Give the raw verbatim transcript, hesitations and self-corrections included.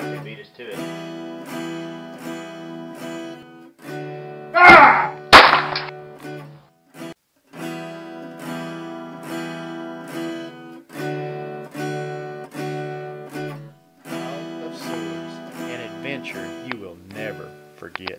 guy can beat us to it. Ah! Isle of Swords, an adventure you will never forget.